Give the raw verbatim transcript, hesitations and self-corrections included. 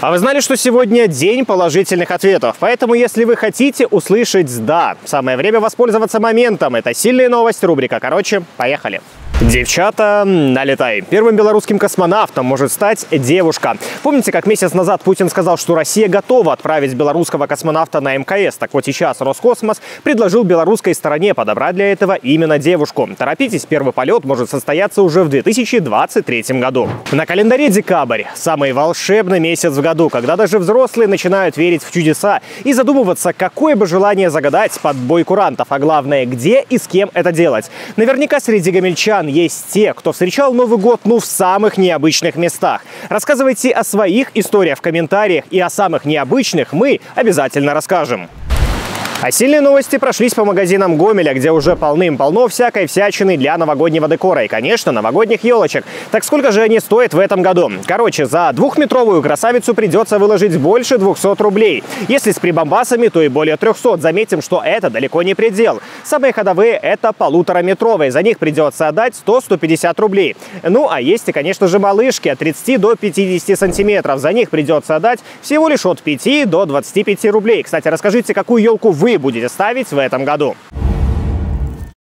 А вы знали, что сегодня день положительных ответов? Поэтому, если вы хотите услышать «да», самое время воспользоваться моментом. Это «Сильные новости», рубрика «Короче». Поехали! Девчата, налетай. Первым белорусским космонавтом может стать девушка. Помните, как месяц назад Путин сказал, что Россия готова отправить белорусского космонавта на эм ка эс? Так вот сейчас Роскосмос предложил белорусской стороне подобрать для этого именно девушку. Торопитесь, первый полет может состояться уже в две тысячи двадцать третьем году. На календаре декабрь. Самый волшебный месяц в году, когда даже взрослые начинают верить в чудеса и задумываться, какое бы желание загадать под бой курантов, а главное, где и с кем это делать. Наверняка среди гомельчан есть те, кто встречал Новый год, ну, в самых необычных местах. Рассказывайте о своих историях в комментариях, и о самых необычных мы обязательно расскажем. А «Сильные новости» прошлись по магазинам Гомеля, где уже полным-полно всякой всячины для новогоднего декора. И, конечно, новогодних елочек. Так сколько же они стоят в этом году? Короче, за двухметровую красавицу придется выложить больше двухсот рублей. Если с прибамбасами, то и более трёхсот. Заметим, что это далеко не предел. Самые ходовые – это полутораметровые. За них придется отдать сто — сто пятьдесят рублей. Ну, а есть и, конечно же, малышки от тридцати до пятидесяти сантиметров. За них придется отдать всего лишь от пяти до двадцати пяти рублей. Кстати, расскажите, какую елку вы будете ставить в этом году.